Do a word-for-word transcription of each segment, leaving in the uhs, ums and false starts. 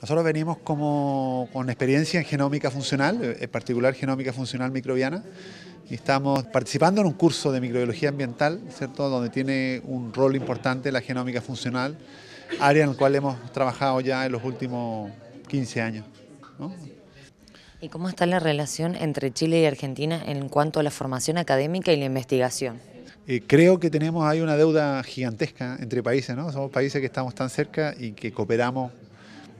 Nosotros venimos como con experiencia en genómica funcional, en particular genómica funcional microbiana, y estamos participando en un curso de microbiología ambiental, ¿cierto?, donde tiene un rol importante la genómica funcional, área en la cual hemos trabajado ya en los últimos quince años, ¿no? ¿Y cómo está la relación entre Chile y Argentina en cuanto a la formación académica y la investigación? Eh, creo que tenemos ahí una deuda gigantesca entre países, ¿no? Somos países que estamos tan cerca y que cooperamos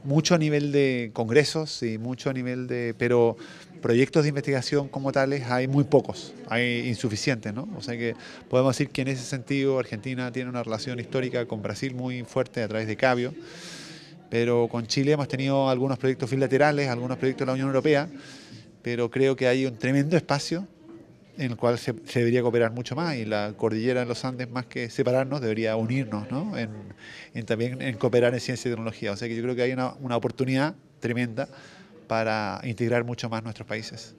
mucho a nivel de congresos y mucho a nivel de... pero proyectos de investigación como tales hay muy pocos, hay insuficientes, ¿no? O sea que podemos decir que en ese sentido Argentina tiene una relación histórica con Brasil muy fuerte a través de Cabio, pero con Chile hemos tenido algunos proyectos bilaterales, algunos proyectos de la Unión Europea, pero creo que hay un tremendo espacio en el cual se, se debería cooperar mucho más, y la cordillera de los Andes, más que separarnos, debería unirnos, ¿no?, en, en también en cooperar en ciencia y tecnología. O sea que yo creo que hay una, una oportunidad tremenda para integrar mucho más nuestros países.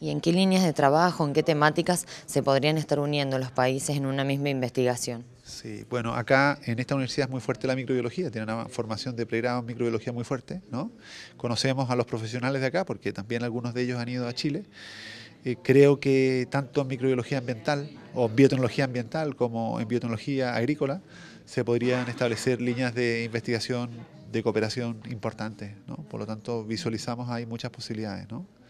¿Y en qué líneas de trabajo, en qué temáticas se podrían estar uniendo los países en una misma investigación? Sí, bueno, acá en esta universidad es muy fuerte la microbiología, tiene una formación de pregrado en microbiología muy fuerte, ¿no? Conocemos a los profesionales de acá porque también algunos de ellos han ido a Chile. Eh, creo que tanto en microbiología ambiental o biotecnología ambiental como en biotecnología agrícola se podrían establecer líneas de investigación, de cooperación importantes, ¿no? Por lo tanto, visualizamos ahí muchas posibilidades, ¿no?